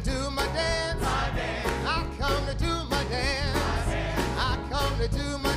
to do my dance. I come to do my dance. I come to do my dance.